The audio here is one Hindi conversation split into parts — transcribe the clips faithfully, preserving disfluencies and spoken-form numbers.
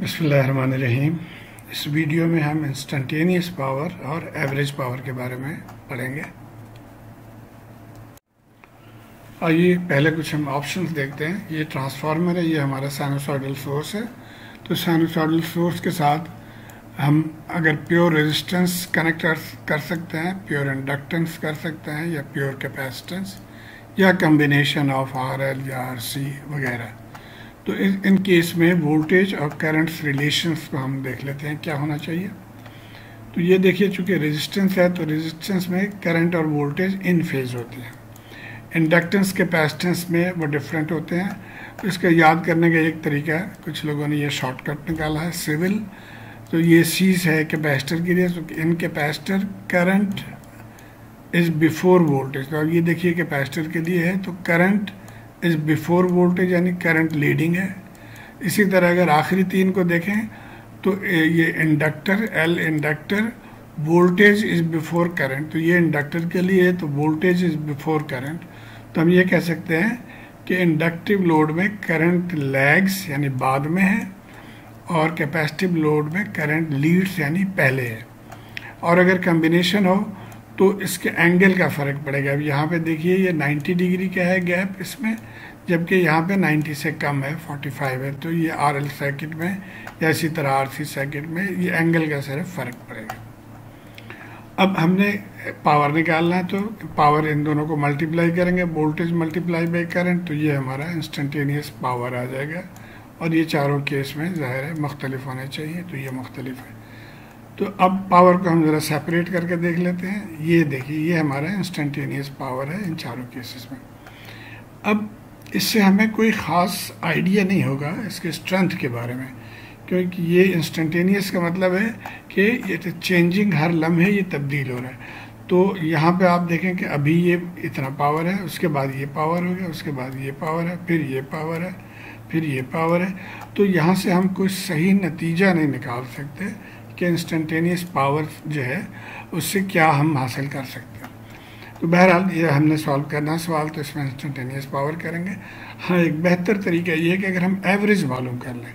बिस्मिल्लाहिर्रहमानिर्रहीम। इस वीडियो में हम इंस्टेंटेनियस पावर और एवरेज पावर के बारे में पढ़ेंगे। आइए पहले कुछ हम ऑप्शंस देखते हैं। ये ट्रांसफार्मर है, ये हमारा साइनसोइडल सोर्स है। तो साइनसोइडल सोर्स के साथ हम अगर प्योर रेजिस्टेंस कनेक्ट कर सकते हैं, प्योर इंडक्टेंस कर सकते हैं या प्योर कैपेसिटेंस या कम्बिनेशन ऑफ आर एल या आर सी वगैरह। तो इन इन केस में वोल्टेज और करंट्स रिलेशंस को हम देख लेते हैं क्या होना चाहिए। तो ये देखिए, चूँकि रेजिस्टेंस है तो रेजिस्टेंस में करंट और वोल्टेज इन फेज होते हैं। इंडक्टेंस कैपेसिटेंस में वो डिफरेंट होते हैं। तो इसका याद करने का एक तरीका है, कुछ लोगों ने ये शॉर्टकट निकाला है सिविल। तो ये सीज है कैपेसिटर के लिए, तो in capacitor current is before voltage. तो ये देखिए कैपेसिटर के लिए है तो करंट इज बिफोर वोल्टेज, यानी करंट लीडिंग है। इसी तरह अगर आखिरी तीन को देखें तो ये inductor L inductor voltage is before current, तो ये इंडक्टर के लिए है तो वोल्टेज इज बिफोर करंट। तो हम ये कह सकते हैं कि इंडक्टिव लोड में करंट लैग्स यानी बाद में है और कैपेसिटिव लोड में करंट लीड्स यानी पहले है। और अगर कम्बिनेशन हो तो इसके एंगल का फ़र्क पड़ेगा। अब यहाँ पे देखिए ये नब्बे डिग्री का है गैप इसमें, जबकि यहाँ पे नब्बे से कम है, पैंतालीस है। तो ये आर एल सर्किट में या इसी तरह आर सी सर्किट में ये एंगल का सिर्फ फ़र्क पड़ेगा। अब हमने पावर निकालना है तो पावर इन दोनों को मल्टीप्लाई करेंगे, वोल्टेज मल्टीप्लाई बाई करंट, तो ये हमारा इंस्टेंटेनियस पावर आ जाएगा। और ये चारों केस में ज़ाहिर है मुख्तलिफ होने चाहिए, तो ये मुख्तलिफ है। तो अब पावर को हम ज़रा सेपरेट करके देख लेते हैं। ये देखिए ये हमारा इंस्टेंटेनियस पावर है इन चारों केसेस में। अब इससे हमें कोई ख़ास आइडिया नहीं होगा इसके स्ट्रेंथ के बारे में, क्योंकि ये इंस्टेंटेनियस का मतलब है कि ये चेंजिंग हर लम्हे ये तब्दील हो रहा है। तो यहाँ पे आप देखें कि अभी ये इतना पावर है, उसके बाद ये पावर हो गया, उसके बाद ये पावर है, फिर ये पावर है, फिर ये पावर है। तो यहाँ से हम कोई सही नतीजा नहीं निकाल सकते कि इंस्टेंटेनियस पावर जो है उससे क्या हम हासिल कर सकते हैं। तो बहरहाल ये हमने सॉल्व करना सवाल, तो इसमें इंस्टेंटेनियस पावर करेंगे। हाँ, एक बेहतर तरीका ये है कि अगर हम एवरेज मालूम कर लें।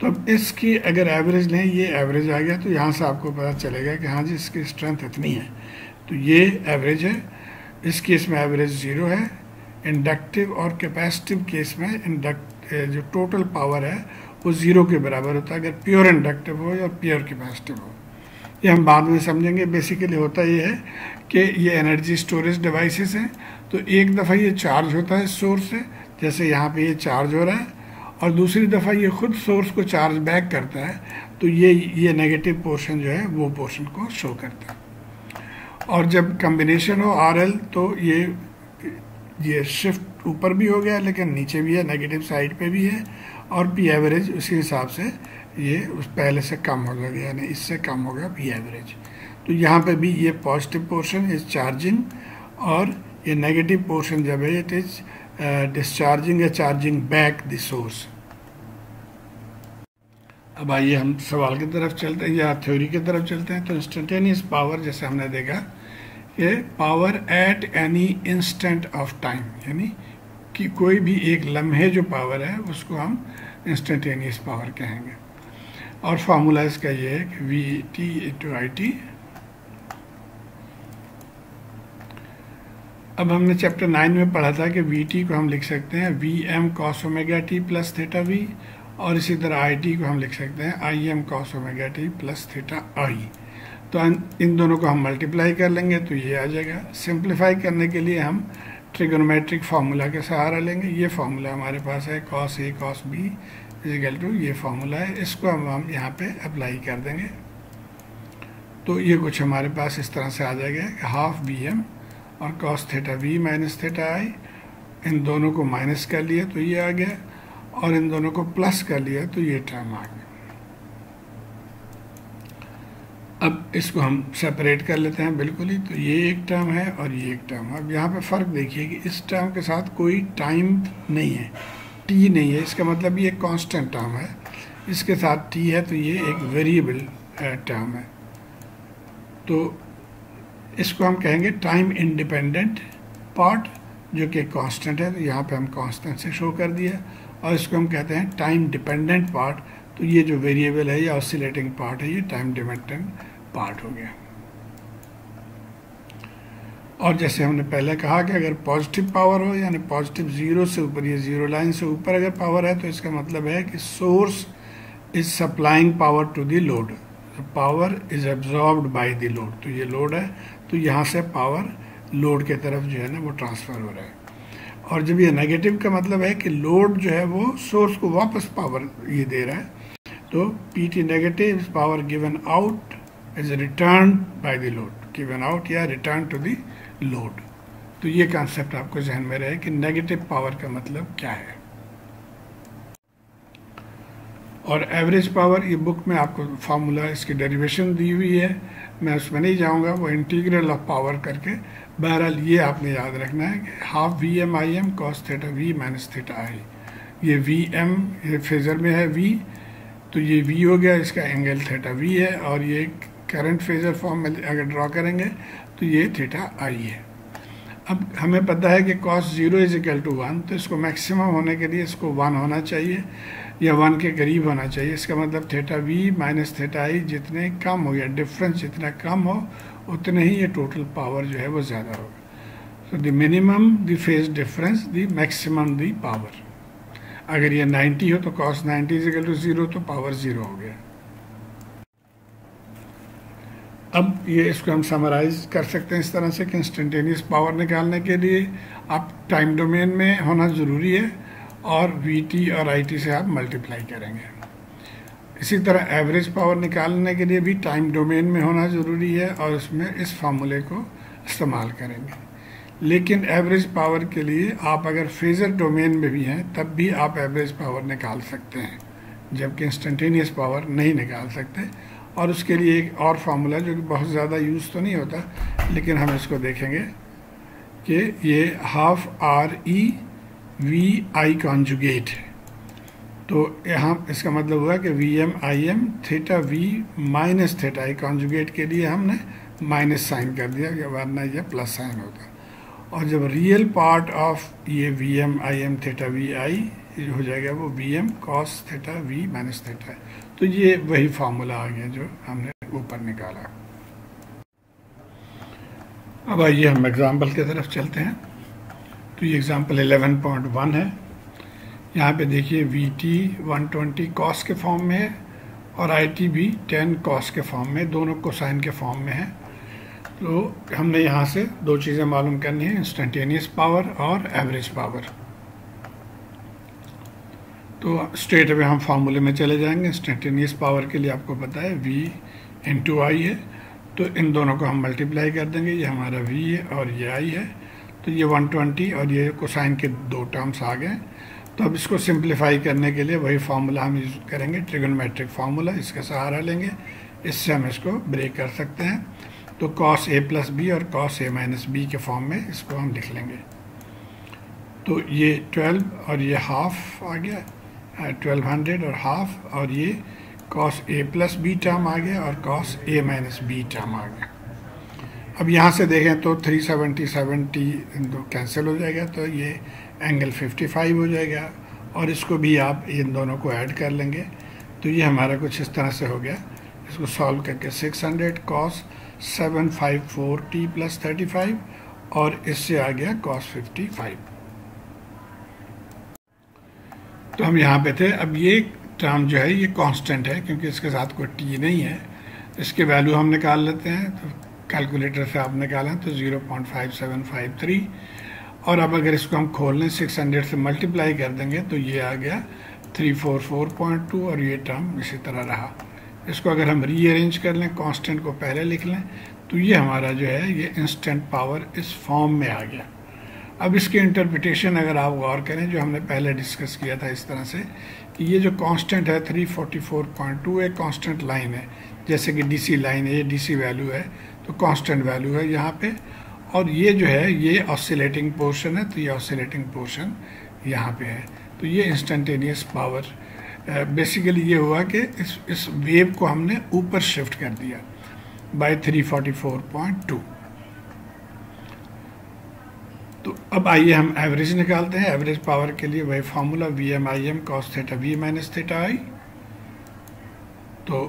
तो अब इसकी अगर एवरेज लें, ये एवरेज आ गया तो यहाँ से आपको पता चलेगा कि हाँ जी इसकी स्ट्रेंथ इतनी है, तो ये एवरेज है। इस केस में एवरेज ज़ीरो है। इंडक्टिव और कैपेसिटिव केस में इंडक्ट जो टोटल पावर है वो ज़ीरो के बराबर होता है, अगर प्योर इंडक्टिव हो या प्योर कैपेसिटिव हो। ये हम बाद में समझेंगे। बेसिकली होता ये है कि ये एनर्जी स्टोरेज डिवाइसेस हैं। तो एक दफ़ा ये चार्ज होता है सोर्स से, जैसे यहाँ पे ये चार्ज हो रहा है, और दूसरी दफ़ा ये खुद सोर्स को चार्ज बैक करता है। तो ये ये नेगेटिव पोर्शन जो है वो पोर्शन को शो करता है। और जब कम्बिनेशन हो आर एल तो ये ये शिफ्ट ऊपर भी हो गया लेकिन नीचे भी है, नेगेटिव साइड पे भी है। और पी एवरेज उसी हिसाब से ये उस पहले से कम हो जाएगा, यानी इससे कम होगा पी एवरेज। तो यहाँ पे भी ये पॉजिटिव पोर्शन इज चार्जिंग और ये नेगेटिव पोर्शन जब है इट इज डिस्चार्जिंग या चार्जिंग बैक द सोर्स। अब आइए हम सवाल की तरफ चलते हैं या थ्योरी की तरफ चलते हैं। तो इंस्टेंटेनियस पावर जैसे हमने देखा, ये power at any instant of time, यानी कि कोई भी एक लम्हे जो पावर है उसको हम इंस्टेंटेनियस पावर कहेंगे। और फार्मूला इसका ये है कि V T into I T. अब हमने चैप्टर नाइन में पढ़ा था कि वी टी को हम लिख सकते हैं V M cos omega T plus theta V, और इसी तरह आई टी को हम लिख सकते हैं I M cos omega T plus theta I. तो इन दोनों को हम मल्टीप्लाई कर लेंगे तो ये आ जाएगा। सिंप्लीफाई करने के लिए हम ट्रिगोनोमेट्रिक फार्मूला के सहारा लेंगे। ये फार्मूला हमारे पास है cos A cos B equal to ये फार्मूला है, इसको हम हम यहाँ पे अप्लाई कर देंगे। तो ये कुछ हमारे पास इस तरह से आ जाएगा हाफ बी एम और cos theta V minus theta I, इन दोनों को माइनस कर लिया तो ये आ गया, और इन दोनों को प्लस कर लिया तो ये टर्म आ गया। अब इसको हम सेपरेट कर लेते हैं बिल्कुल ही। तो ये एक टर्म है और ये एक टर्म है। अब यहाँ पे फ़र्क देखिए कि इस टर्म के साथ कोई टाइम नहीं है, टी नहीं है, इसका मतलब ये कांस्टेंट टर्म है। इसके साथ टी है तो ये एक वेरिएबल टर्म है। तो इसको हम कहेंगे टाइम इंडिपेंडेंट पार्ट जो कि कांस्टेंट है, तो यहाँ पे हम कांस्टेंट से शो कर दिया। और इसको हम कहते हैं टाइम डिपेंडेंट पार्ट, तो ये जो वेरिएबल है या ऑसिलेटिंग पार्ट है ये टाइम डिपेंडेंट पार्ट हो गया। और जैसे हमने पहले कहा कि अगर पॉजिटिव पावर हो यानी पॉजिटिव जीरो से ऊपर, ये जीरो लाइन से ऊपर अगर पावर है तो इसका मतलब है कि source is supplying power to the load, power is absorbed by the load. तो ये लोड है तो यहाँ से पावर लोड के तरफ जो है ना वो ट्रांसफ़र हो रहा है। और जब ये नेगेटिव का मतलब है कि लोड जो है वो सोर्स को वापस पावर ये दे रहा है, तो P T negative power given out is return by the load, given out या रिटर्न टू द लोड। तो ये कॉन्सेप्ट आपको जहन में रहे कि नेगेटिव पावर का मतलब क्या है। और एवरेज पावर ये बुक में आपको फार्मूला इसकी डेरिवेशन दी हुई है, मैं उसमें नहीं जाऊंगा, वो इंटीग्रल ऑफ पावर करके। बहरहाल ये आपने याद रखना है कि half V M I M cos theta V minus theta I, ये वी एम ये फेजर में है वी, तो ये वी हो गया, इसका एंगल थीटा वी है, और ये करंट फेजर फॉर्म में अगर ड्रॉ करेंगे तो ये थीटा आई है। अब हमें पता है कि cos zero is equal to one, तो इसको मैक्सिमम होने के लिए इसको वन होना चाहिए या वन के करीब होना चाहिए। इसका मतलब theta V minus theta I जितने कम हो या डिफरेंस जितना कम हो उतने ही ये टोटल पावर जो है वो ज़्यादा होगा। तो the minimum the phase difference the maximum the power. अगर ये नाइन्टी हो तो cos ninety is equal to zero, तो पावर ज़ीरो हो गया। अब ये इसको हम समराइज़ कर सकते हैं इस तरह से कि इंस्टेंटेनियस पावर निकालने के लिए आप टाइम डोमेन में होना ज़रूरी है और वी टी और आई टी से आप मल्टीप्लाई करेंगे। इसी तरह एवरेज पावर निकालने के लिए भी टाइम डोमेन में होना ज़रूरी है और उसमें इस फार्मूले को इस्तेमाल करेंगे। लेकिन एवरेज पावर के लिए आप अगर फेजर डोमेन में भी हैं तब भी आप एवरेज पावर निकाल सकते हैं, जबकि इंस्टेंटेनियस पावर नहीं निकाल सकते। और उसके लिए एक और फार्मूला जो कि बहुत ज़्यादा यूज़ तो नहीं होता लेकिन हम इसको देखेंगे कि ये half R E V I conjugate है। तो यहाँ इसका मतलब हुआ कि V M I M theta V minus theta I conjugate के लिए हमने माइनस साइन कर दिया, वरना यह प्लस साइन होता। और जब रियल पार्ट ऑफ ये V M I M theta V I हो जाएगा वो V M cos theta V minus theta I. तो ये वही फार्मूला आ गया जो हमने ऊपर निकाला। अब आइए हम एग्ज़ाम्पल की तरफ चलते हैं। तो ये एग्ज़ाम्पल ग्यारह पॉइंट एक है। यहाँ पे देखिए वीटी एक सौ बीस कॉस के फॉर्म में है और आईटी भी दस कॉस के फॉर्म में, दोनों कोसाइन के फॉर्म में है। तो हमने यहाँ से दो चीज़ें मालूम करनी है, इंस्टेंटेनियस पावर और एवरेज पावर। तो स्ट्रेट अवे हम फार्मूले में चले जाएंगे। इंस्टेंटेनियस पावर के लिए आपको पता है वी इंटू आई है, तो इन दोनों को हम मल्टीप्लाई कर देंगे, ये हमारा वी है और ये आई है। तो ये एक सौ बीस और ये कोसाइन के दो टर्म्स आ गए। तो अब इसको सिंप्लीफाई करने के लिए वही फार्मूला हम यूज़ करेंगे, ट्रिगोनोमेट्रिक फार्मूला इसका सहारा लेंगे, इससे हम इसको ब्रेक कर सकते हैं। तो कॉस ए प्लस बी और कॉस ए माइनस बी के फॉर्म में इसको हम लिख लेंगे। तो ये ट्वेल्व और ये हाफ आ गया ट्वेल्व हंड्रेड और हाफ, और ये cos A plus B term आ गया और cos A minus B term आ गया। अब यहाँ से देखें तो थ्री सेवेंटी सेवेंटी कैंसिल हो जाएगा, तो ये एंगल पचपन हो जाएगा और इसको भी आप इन दोनों को ऐड कर लेंगे। तो ये हमारा कुछ इस तरह से हो गया। इसको सॉल्व करके छह सौ cos seven five four T plus thirty five और इससे आ गया कॉस पचपन। तो हम यहाँ पे थे। अब ये टर्म जो है ये कांस्टेंट है क्योंकि इसके साथ कोई टी नहीं है, इसके वैल्यू हम निकाल लेते हैं। तो कैलकुलेटर से आप निकालें तो zero point five seven five three, और अब अगर इसको हम खोल लें छह सौ से मल्टीप्लाई कर देंगे तो ये आ गया तीन सौ चौवालीस पॉइंट दो और ये टर्म इसी तरह रहा। इसको अगर हम रीअरेंज कर लें, कांस्टेंट को पहले लिख लें, तो ये हमारा जो है ये इंस्टेंट पावर इस फॉर्म में आ गया। अब इसकी इंटरप्रिटेशन अगर आप गौर करें जो हमने पहले डिस्कस किया था इस तरह से कि ये जो कांस्टेंट है तीन सौ चौवालीस पॉइंट दो एक कांस्टेंट लाइन है, जैसे कि डीसी लाइन है, ये डीसी वैल्यू है तो कांस्टेंट वैल्यू है यहाँ पे, और ये जो है ये ऑसिलेटिंग पोर्शन है तो ये ऑसिलेटिंग पोर्शन यहाँ पे है। तो ये इंस्टेंटेनियस पावर बेसिकली ये हुआ कि इस इस वेव को हमने ऊपर शिफ्ट कर दिया बाय तीन सौ चौवालीस पॉइंट दो। तो अब आइए हम एवरेज निकालते हैं। एवरेज पावर के लिए वही formula V M I M cos theta V minus theta I तो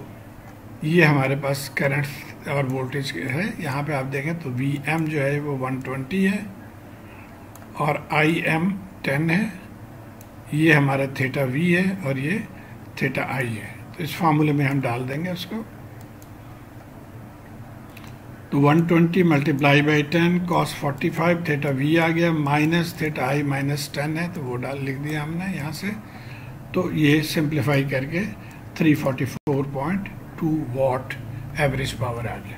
ये हमारे पास करंट और वोल्टेज है। यहाँ पे आप देखें तो वी एम जो है वो एक सौ बीस है और आई एम टेन है, ये हमारा थीटा वी है और ये थीटा आई है। तो इस फार्मूले में हम डाल देंगे उसको। तो एक सौ बीस मल्टीप्लाई बाई टेन कॉस पैंतालीस थीटा वी आ गया, minus theta I minus ten है तो वो डाल लिख दिया हमने यहाँ से। तो ये सिंप्लीफाई करके तीन सौ चौवालीस पॉइंट दो वाट एवरेज पावर आ गया।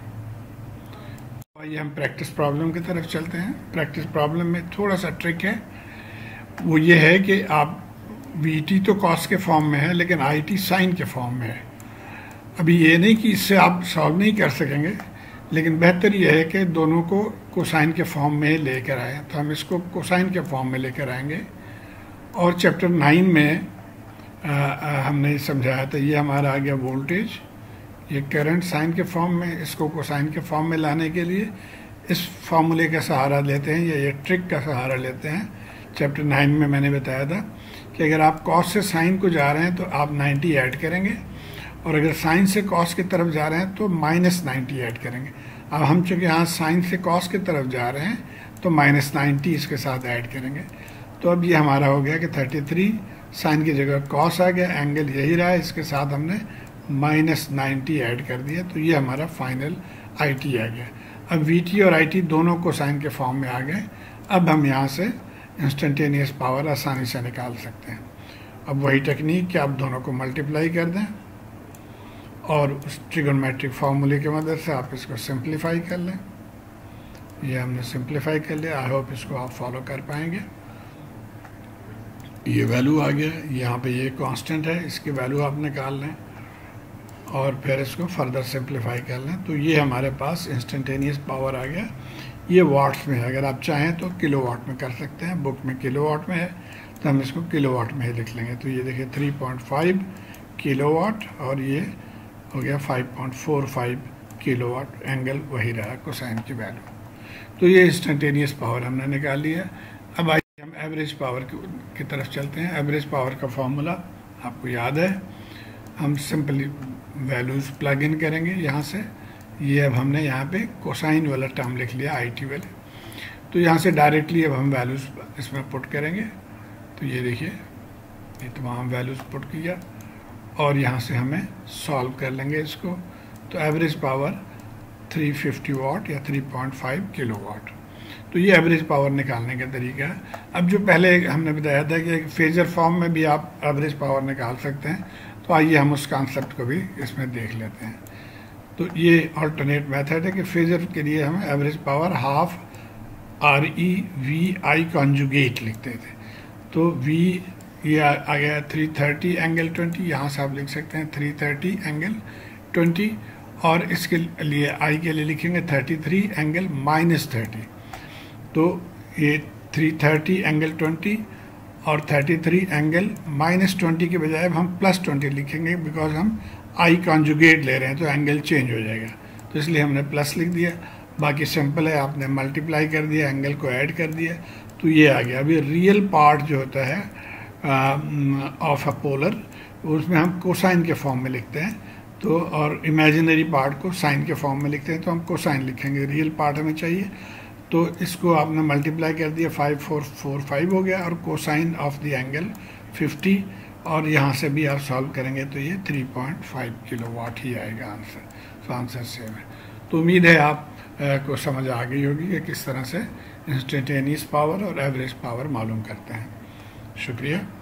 आइए हम प्रैक्टिस प्रॉब्लम की तरफ चलते हैं। प्रैक्टिस प्रॉब्लम में थोड़ा सा ट्रिक है, वो ये है कि आप वी टी तो कॉस के फॉर्म में है लेकिन आई टी साइन के फॉर्म में है। अभी ये नहीं कि इससे आप सॉल्व नहीं कर सकेंगे, लेकिन बेहतर ये है कि दोनों को कोसाइन के फॉर्म में लेकर आएँ। तो हम इसको कोसाइन के फॉर्म में लेकर आएंगे और चैप्टर नाइन में आ, आ, हमने समझाया था। ये हमारा आ गया वोल्टेज, ये करंट साइन के फॉर्म में, इसको कोसाइन के फॉर्म में लाने के लिए इस फार्मूले का सहारा लेते हैं या ये ट्रिक का सहारा लेते हैं। चैप्टर नाइन में मैंने बताया था कि अगर आप कॉस से साइन को जा रहे हैं तो आप नब्बे ऐड करेंगे, और अगर साइन से कॉस की तरफ जा रहे हैं तो माइनस नाइन्टी ऐड करेंगे। अब हम चूँकि यहाँ साइन से कॉस की तरफ जा रहे हैं तो माइनस नाइन्टी इसके साथ ऐड करेंगे। तो अब ये हमारा हो गया कि थर्टी थ्री साइन की जगह कॉस आ गया, एंगल यही रहा है, इसके साथ हमने माइनस नाइन्टी ऐड कर दिया। तो ये हमारा फाइनल आई टी आ गया। अब वी टी और आई टी दोनों को साइन के फॉर्म में आ गए। अब हम यहाँ से इंस्टेंटेनियस पावर आसानी से निकाल सकते हैं। अब वही टेक्निक कि आप दोनों को मल्टीप्लाई कर दें और उस ट्रिगोनोमेट्रिक फार्मूले की मदद से आप इसको सिंप्लीफाई कर लें। ये हमने सिंप्लीफाई कर लिया। आई होप इसको आप फॉलो कर पाएंगे। ये वैल्यू आ गया, यहाँ पे ये कांस्टेंट है, इसकी वैल्यू आप निकाल लें और फिर इसको फर्दर सिंप्लीफाई कर लें। तो ये हमारे पास इंस्टेंटेनियस पावर आ गया। ये वाट्स में है, अगर आप चाहें तो किलो वाट में कर सकते हैं, बुक में किलो वाट में है तो हम इसको किलो वाट में ही लिख लेंगे। तो ये देखिए तीन पॉइंट पाँच किलो वाट और ये हो गया पाँच पॉइंट चार पाँच किलो वाट, एंगल वही रहा कोसाइन की वैल्यू। तो ये इंस्टेंटेनियस पावर हमने निकाल लिया। अब आइए हम एवरेज पावर की तरफ चलते हैं। एवरेज पावर का फार्मूला आपको याद है, हम सिंपली वैल्यूज़ प्लग इन करेंगे यहाँ से। ये अब हमने यहाँ पे कोसाइन वाला टर्म लिख लिया, आई टी वाले, तो यहाँ से डायरेक्टली अब हम वैल्यूज़ इसमें पुट करेंगे। तो ये देखिए, ये तमाम वैल्यूज़ पुट किया और यहाँ से हमें सॉल्व कर लेंगे इसको। तो एवरेज पावर तीन सौ पचास वाट या तीन पॉइंट पाँच किलो वाट। तो ये एवरेज पावर निकालने का तरीका है। अब जो पहले हमने बताया था कि फेजर फॉर्म में भी आप एवरेज पावर निकाल सकते हैं, तो आइए हम उस कॉन्सेप्ट को भी इसमें देख लेते हैं। तो ये अल्टरनेट मेथड है कि फेजर के लिए हम average power half R E V I conjugate लिखते थे। तो वी ये आ गया तीन सौ तीस एंगल बीस, यहाँ से आप लिख सकते हैं तीन सौ तीस एंगल बीस, और इसके लिए आई के लिए लिखेंगे तैंतीस एंगल माइनस थर्टी। तो ये तीन सौ तीस एंगल बीस और तैंतीस एंगल माइनस बीस के बजाय हम प्लस बीस लिखेंगे, बिकॉज हम आई कॉन्जुगेट ले रहे हैं तो एंगल चेंज हो जाएगा, तो इसलिए हमने प्लस लिख दिया। बाकी सिंपल है, आपने मल्टीप्लाई कर दिया, एंगल को ऐड कर दिया, तो ये आ गया। अभी रियल पार्ट जो होता है ऑफ अ पोलर, उसमें हम कोसाइन के फॉर्म में लिखते हैं, तो और इमेजिनरी पार्ट को साइन के फॉर्म में लिखते हैं तो हम कोसाइन लिखेंगे। रियल पार्ट हमें चाहिए, तो इसको आपने मल्टीप्लाई कर दिया, फाइव फोर फोर फाइव हो गया, और cosine of the angle fifty, और यहाँ से भी आप सॉल्व करेंगे तो ये तीन पॉइंट पाँच किलो वाट ही आएगा आंसर। तो आंसर सेम है। तो उम्मीद है आप आ, को समझ आ गई होगी कि किस तरह से इंस्टेंटेनियस पावर और एवरेज पावर मालूम करते हैं। शुक्रिया।